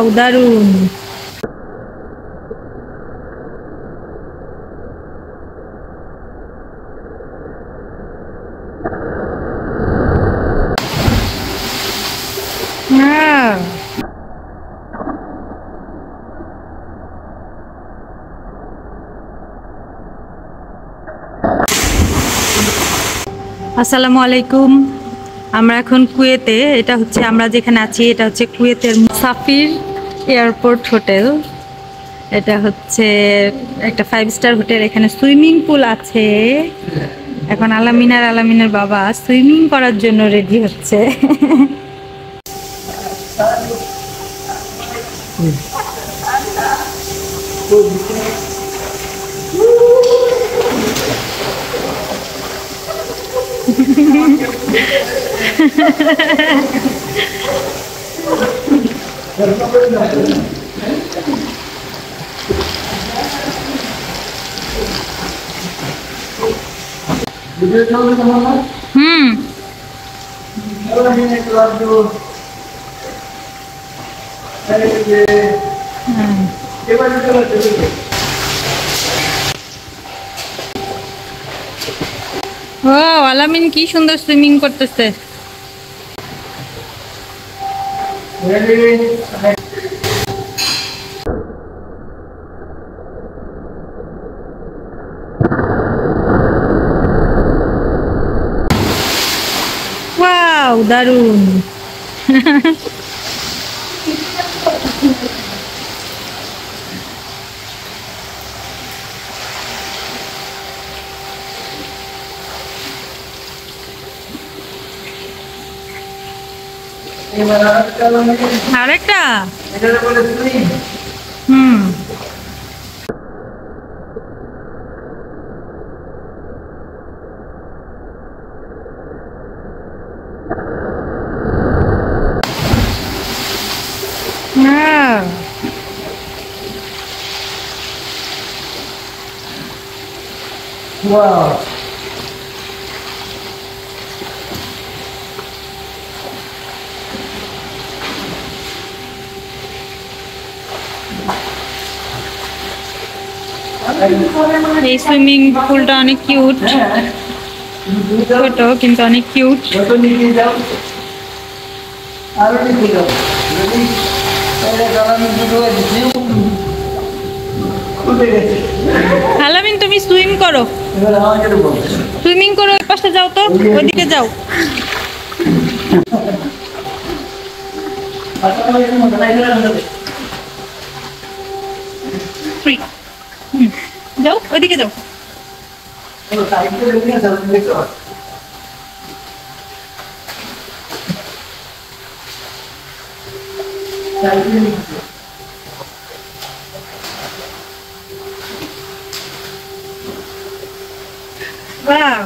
wow, daroon. আসসালামুআলাইকুম। আমরা এখন কুয়েতে, এটা হচ্ছে আমরা যেখানে আছি এটা হচ্ছে কুয়েতের সাফির এয়ারপোর্ট হোটেল। এটা হচ্ছে একটা 5 স্টার হোটেল। এখানে সুইমিং পুল আছে। এখন আলামিনার বাবা সুইমিং করার জন্য রেডি হচ্ছে। ওয়াও, আলামিন কি সুন্দর সুইমিং করতেছে। ওয়াও, দারুণ। আরেকটা এই সুইমিং পুলটা অনেক কিউট, ছোট কিন্তু অনেক কিউট। আলামিন, তুমি সুইমিং করো, ওই পাশে যাও তো, ওইদিকে যাও। যাও, ওইদিকে যাও। Wow,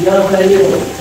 You're a